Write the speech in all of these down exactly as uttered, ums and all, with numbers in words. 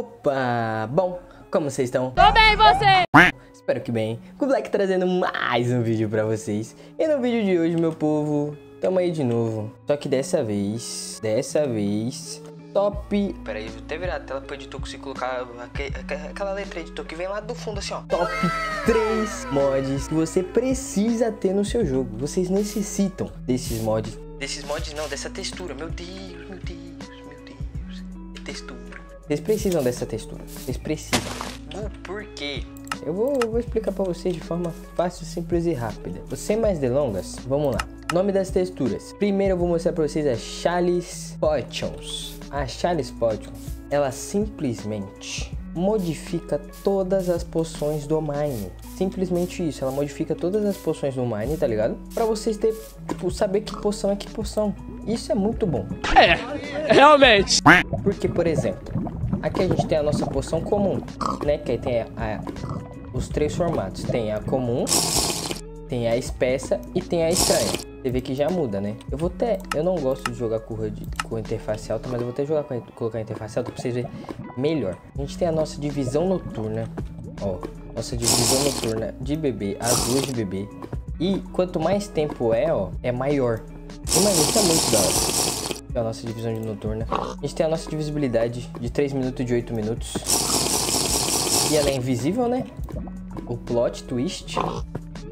Opa! Bom, como vocês estão? Tô bem, você? Espero que bem. Gu Black trazendo mais um vídeo pra vocês. E no vídeo de hoje, meu povo, tamo aí de novo. Só que dessa vez, dessa vez... Top. Pera aí, vou até virar a tela pra editor conseguir colocar aquele, aquela letra editor que vem lá do fundo assim, ó. Top três mods que você precisa ter no seu jogo. Vocês necessitam desses mods. Desses mods não, dessa textura. Meu Deus, meu Deus, meu Deus. Que textura. Vocês precisam dessa textura. Vocês precisam. O porquê? Eu vou, eu vou explicar pra vocês de forma fácil, simples e rápida. Sem mais delongas, vamos lá. Nome das texturas. Primeiro eu vou mostrar pra vocês a xali's Potions. A xali's Potions, ela simplesmente modifica todas as poções do mine. Simplesmente isso, ela modifica todas as poções do mine, tá ligado? Pra vocês terem, tipo, saber que poção é que poção. Isso é muito bom. É, realmente. Porque, por exemplo, aqui a gente tem a nossa poção comum, né? Que aí tem a, a, os três formatos. Tem a comum, tem a espessa e tem a estranha. Você vê que já muda, né? Eu vou até... Eu não gosto de jogar com, com interface alta, mas eu vou até jogar com, colocar a interface alta pra vocês verem melhor. A gente tem a nossa divisão noturna. Ó, nossa divisão noturna de bebê, as duas de bebê. E quanto mais tempo é, ó, é maior. Imagina, isso é muito da hora. É a nossa divisão de noturna. A gente tem a nossa divisibilidade de três minutos e de oito minutos. E ela é invisível, né? O plot twist...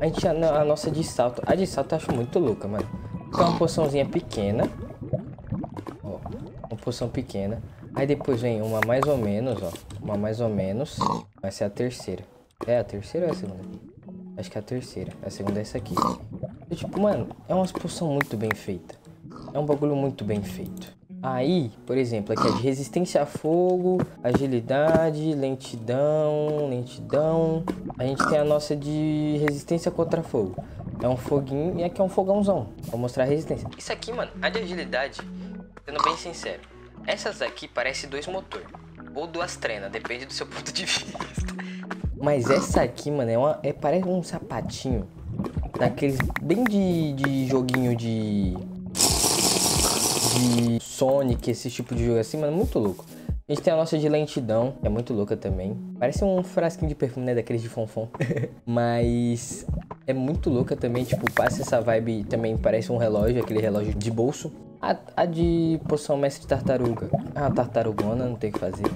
A, gente, a, a nossa de salto. A de salto eu acho muito louca, mano. Então, uma poçãozinha pequena. Ó, uma poção pequena. Aí depois vem uma mais ou menos, ó. Uma mais ou menos. Vai ser a terceira. É a terceira ou é a segunda? Acho que é a terceira. A segunda é essa aqui. E, tipo, mano, é uma poção muito bem feita. É um bagulho muito bem feito. Aí, por exemplo, aqui é de resistência a fogo, agilidade, lentidão, lentidão. A gente tem a nossa de resistência contra fogo. É um foguinho e aqui é um fogãozão. Vou mostrar a resistência. Isso aqui, mano, a de agilidade, sendo bem sincero, essas aqui parecem dois motores. Ou duas trenas, depende do seu ponto de vista. Mas essa aqui, mano, é uma, é, parece um sapatinho. Daqueles bem de, de joguinho de... de Sonic, esse tipo de jogo assim, mano, muito louco. A gente tem a nossa de lentidão, que é muito louca também. Parece um frasquinho de perfume, né, daqueles de fonfon. Mas é muito louca também, tipo, passa essa vibe também, parece um relógio, aquele relógio de bolso. A, a de poção mestre de tartaruga, é uma tartarugona, não tem o que fazer.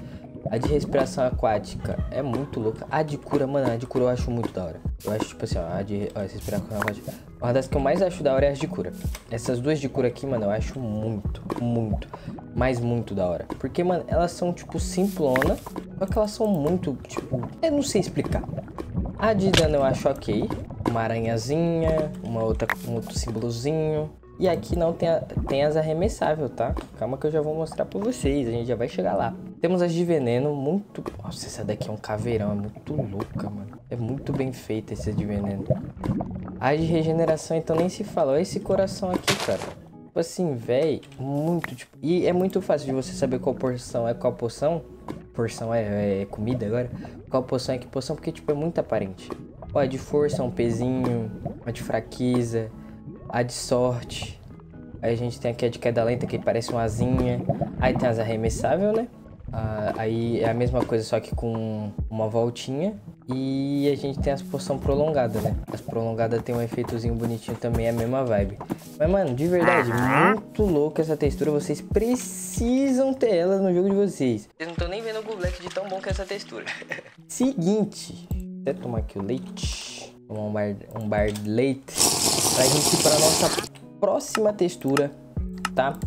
A de respiração aquática é muito louca. A de cura, mano, a de cura eu acho muito da hora. Eu acho, tipo assim, ó, a de ó, respiração aquática. Uma das que eu mais acho da hora é as de cura. Essas duas de cura aqui, mano, eu acho muito, muito, mas muito da hora. Porque, mano, elas são, tipo, simplona, só que elas são muito, tipo, eu não sei explicar. A de dano eu acho ok. Uma aranhazinha, uma outra, um outro símbolozinho. E aqui não tem, a, tem as arremessáveis, tá? Calma que eu já vou mostrar pra vocês, a gente já vai chegar lá. Temos as de veneno, muito... Nossa, essa daqui é um caveirão, é muito louca, mano. É muito bem feita essa de veneno. A de regeneração, então, nem se fala. Olha esse coração aqui, cara. Tipo assim, véi, muito, tipo... E é muito fácil de você saber qual porção é qual poção. Porção é, é comida agora. Qual poção é que poção, porque, tipo, é muito aparente. Ó, a de força é um pezinho, a de fraqueza... A de sorte. Aí a gente tem aqui a de queda lenta, que parece uma asinha. Aí tem as arremessáveis, né? Ah, aí é a mesma coisa, só que com uma voltinha. E a gente tem as poção prolongada, né? As prolongadas tem um efeitozinho bonitinho também, é a mesma vibe. Mas, mano, de verdade, muito louca essa textura. Vocês precisam ter elas no jogo de vocês. Vocês não estão nem vendo o Gu Black de tão bom que é essa textura. Seguinte. Vou até tomar aqui o leite. Vou tomar um bar, um bar de leite. Pra gente ir pra nossa próxima textura, tá?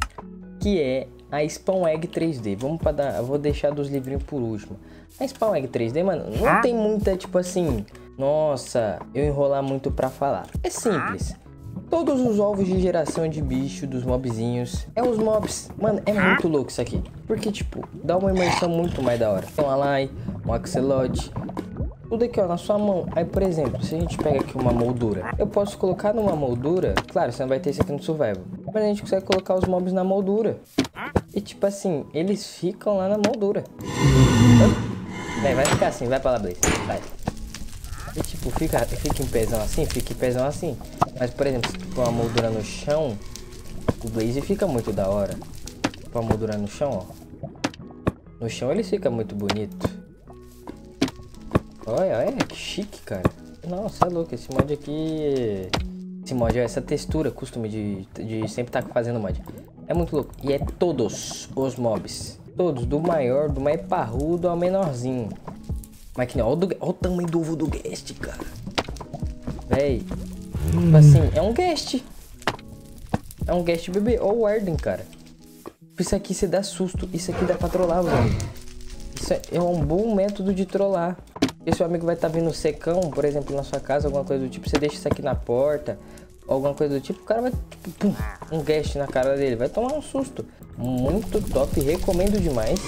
Que é a Spawn Egg três D. Vamos pra dar... Eu vou deixar dos livrinhos por último. A Spawn Egg três D, mano, não tem muita, tipo assim... Nossa, eu enrolar muito pra falar. É simples. Todos os ovos de geração de bicho, dos mobzinhos... É os mobs. Mano, é muito louco isso aqui. Porque, tipo, dá uma imersão muito mais da hora. Tem um alai, um axolote... Tudo aqui, ó, na sua mão. Aí, por exemplo, se a gente pega aqui uma moldura, eu posso colocar numa moldura. Claro, você não vai ter isso aqui no survival, mas a gente consegue colocar os mobs na moldura. E, tipo assim, eles ficam lá na moldura. Vai, vai ficar assim, vai pra lá, Blaze. Vai. E, tipo, fica, fica em pezão assim, fica em pezão assim. Mas, por exemplo, se tu pôr uma moldura no chão, o Blaze fica muito da hora. Pôr uma moldura no chão, ó. No chão ele fica muito bonito. Olha, olha, que chique, cara. Nossa, é louco, esse mod aqui... Esse mod, essa textura, costume de, de sempre estar tá fazendo mod. É muito louco. E é todos os mobs. Todos, do maior, do mais parrudo ao menorzinho. Mas que não, olha o, do, olha o tamanho do ovo do guest, cara. Véi. Hum. Tipo assim, é um guest. É um guest bebê. Ou o Arden, cara. Isso aqui você dá susto. Isso aqui dá pra trollar, velho. Isso é, é um bom método de trollar. E seu amigo vai estar tá vindo secão, por exemplo, na sua casa, alguma coisa do tipo, você deixa isso aqui na porta, alguma coisa do tipo, o cara vai, tipo, pum, um guest na cara dele, vai tomar um susto. Muito top, recomendo demais.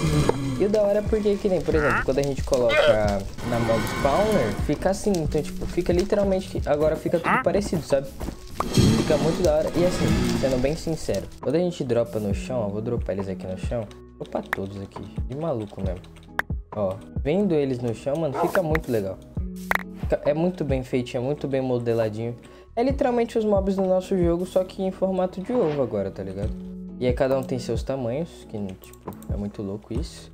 E o da hora é porque, que nem, por exemplo, quando a gente coloca na mob spawner, fica assim, então, tipo, fica literalmente, agora fica tudo parecido, sabe? Fica muito da hora. E assim, sendo bem sincero, quando a gente dropa no chão, ó, vou dropar eles aqui no chão, vou dropar todos aqui, de maluco mesmo. Ó, vendo eles no chão, mano, fica muito legal. É muito bem feitinho, é muito bem modeladinho. É literalmente os mobs do nosso jogo, só que em formato de ovo agora, tá ligado? E aí cada um tem seus tamanhos, que, tipo, é muito louco isso.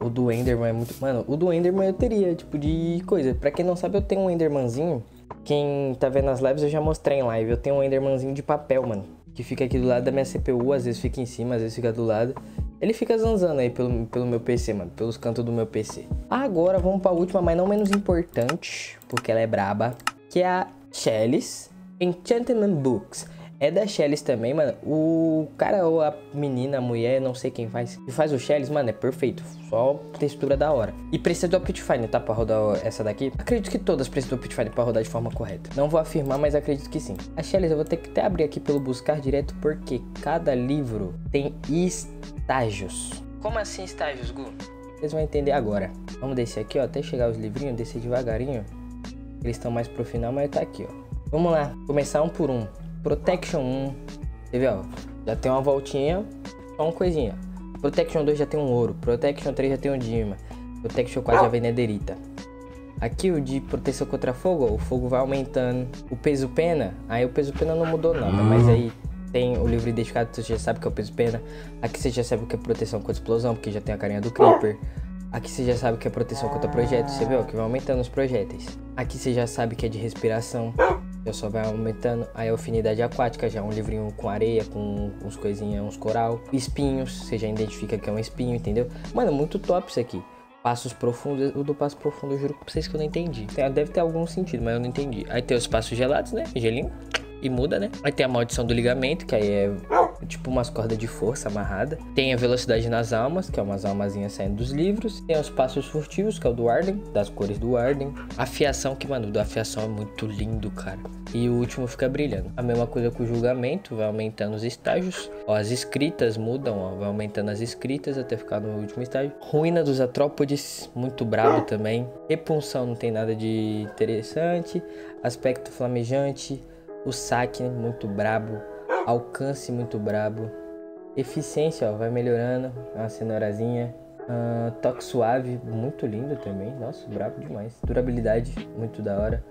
O do Enderman é muito... Mano, o do Enderman eu teria, tipo, de coisa. Pra quem não sabe, eu tenho um Endermanzinho. Quem tá vendo as lives, eu já mostrei em live. Eu tenho um Endermanzinho de papel, mano. Que fica aqui do lado da minha C P U, às vezes fica em cima, às vezes fica do lado. Ele fica zanzando aí pelo, pelo meu P C, mano, pelos cantos do meu P C. Agora vamos pra última, mas não menos importante, porque ela é braba, que é a xali's Enchanted Books. É da xali's também, mano. O cara ou a menina, a mulher, não sei quem faz, que faz o xali's, mano, é perfeito. Só textura da hora. E precisa do Optifine, tá, pra rodar essa daqui. Acredito que todas precisam do Optifine pra rodar de forma correta. Não vou afirmar, mas acredito que sim. A xali's eu vou ter que até abrir aqui pelo buscar direto, porque cada livro tem easter estágios. Como assim estágios, Gu? Vocês vão entender agora. Vamos descer aqui, ó, até chegar os livrinhos, descer devagarinho. Eles estão mais pro final, mas tá aqui, ó. Vamos lá, começar um por um. Protection um, você vê, ó, já tem uma voltinha, só uma coisinha. Protection dois já tem um ouro, Protection três já tem um dima, Protection quatro já vem nederita. Aqui o de proteção contra fogo, ó, o fogo vai aumentando. O peso pena, aí o peso pena não mudou nada, mas aí... Tem o livro identificado, você já sabe que é o peso pena. Aqui você já sabe o que é proteção contra explosão, porque já tem a carinha do creeper. Aqui você já sabe que é proteção contra projéteis, você vê, ó, que vai aumentando os projéteis. Aqui você já sabe que é de respiração, então só vai aumentando. Aí a afinidade aquática, já é um livrinho com areia, com uns coisinhas, uns coral. Espinhos, você já identifica que é um espinho, entendeu? Mano, muito top isso aqui. Passos profundos, o do passo profundo eu juro pra vocês que eu não entendi. Deve ter algum sentido, mas eu não entendi. Aí tem os passos gelados, né, gelinho. E muda, né? Aí tem a maldição do ligamento, que aí é tipo umas cordas de força amarrada. Tem a velocidade nas almas, que é umas almazinhas saindo dos livros. Tem os passos furtivos, que é o do Arden, das cores do Arden. A fiação, que mano, da fiação é muito lindo, cara. E o último fica brilhando. A mesma coisa com o julgamento, vai aumentando os estágios. Ó, as escritas mudam, ó, vai aumentando as escritas até ficar no último estágio. Ruína dos Atrópodes, muito brabo também. Repunção, não tem nada de interessante. Aspecto flamejante. O saque, né, muito brabo. Alcance, muito brabo. Eficiência, ó, vai melhorando. Uma cenourazinha. Uh, toque suave, muito lindo também. Nossa, brabo demais. Durabilidade, muito da hora.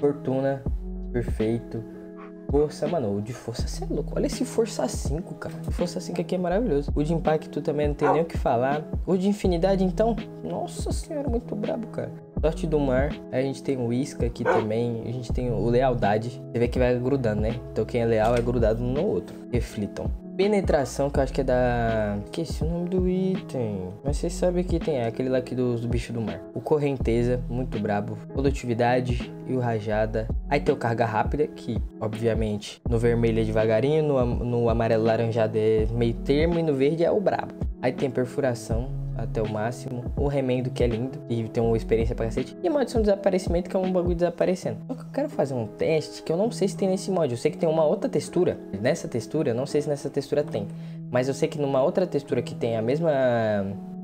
Fortuna, perfeito. Força, mano, o de força, você é louco. Olha esse força cinco, cara. O força cinco aqui é maravilhoso. O de impacto também não tem nem o que falar. O de infinidade, então, nossa senhora, muito brabo, cara. Sorte do mar, a gente tem o isca aqui também, a gente tem o lealdade. Você vê que vai grudando, né? Então quem é leal é grudado um no outro. Reflitam. Penetração, que eu acho que é da... Esqueci o nome do item. Mas vocês sabem que tem é, aquele lá aqui do, do bicho do mar. O correnteza, muito brabo. Produtividade e o rajada. Aí tem o carga rápida, que obviamente no vermelho é devagarinho, no, no amarelo laranjado é meio termo e no verde é o brabo. Aí tem perfuração até o máximo, o remendo que é lindo e tem uma experiência pra cacete, e a maldição do desaparecimento, que é um bagulho desaparecendo. Só que eu quero fazer um teste que eu não sei se tem nesse mod. Eu sei que tem uma outra textura, nessa textura, eu não sei se nessa textura tem, mas eu sei que numa outra textura que tem a mesma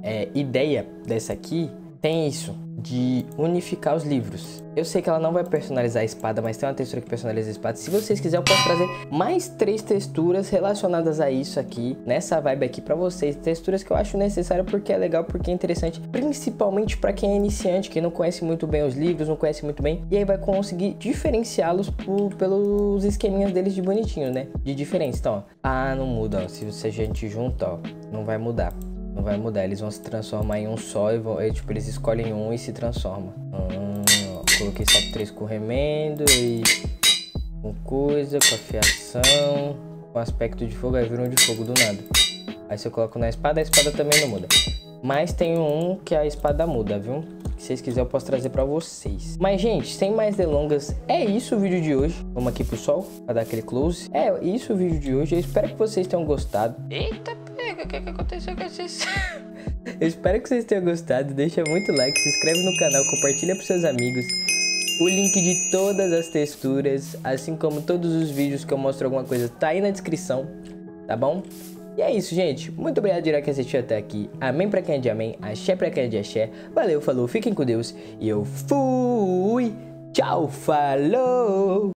é, ideia dessa aqui, tem isso, de unificar os livros. Eu sei que ela não vai personalizar a espada, mas tem uma textura que personaliza a espada. Se vocês quiserem, eu posso trazer mais três texturas relacionadas a isso aqui, nessa vibe aqui pra vocês. Texturas que eu acho necessária porque é legal, porque é interessante. Principalmente pra quem é iniciante, que não conhece muito bem os livros, não conhece muito bem. E aí vai conseguir diferenciá-los pelos esqueminhas deles de bonitinho, né? De diferença. Então, ó. Ah, não muda, ó. Se a gente junta, ó, não vai mudar. Não vai mudar, eles vão se transformar em um só e vão, é, tipo, eles escolhem um e se transformam. Hum, ó, coloquei só três com remendo e com coisa, com afiação, com aspecto de fogo, aí viram de fogo do nada. Aí você coloca na espada, a espada também não muda. Mas tem um que a espada muda, viu? Se vocês quiserem eu posso trazer pra vocês. Mas gente, sem mais delongas, é isso o vídeo de hoje. Vamos aqui pro sol, pra dar aquele close. É isso o vídeo de hoje, eu espero que vocês tenham gostado. Eita, o que, que aconteceu com vocês? Eu espero que vocês tenham gostado, deixa muito like, se inscreve no canal, compartilha pros seus amigos. O link de todas as texturas, assim como todos os vídeos que eu mostro alguma coisa, tá aí na descrição, tá bom? E é isso, gente. Muito obrigado de que assistiu até aqui. Amém pra quem é de amém. Axé pra quem é de axé. Valeu, falou, fiquem com Deus. E eu fui. Tchau, falou.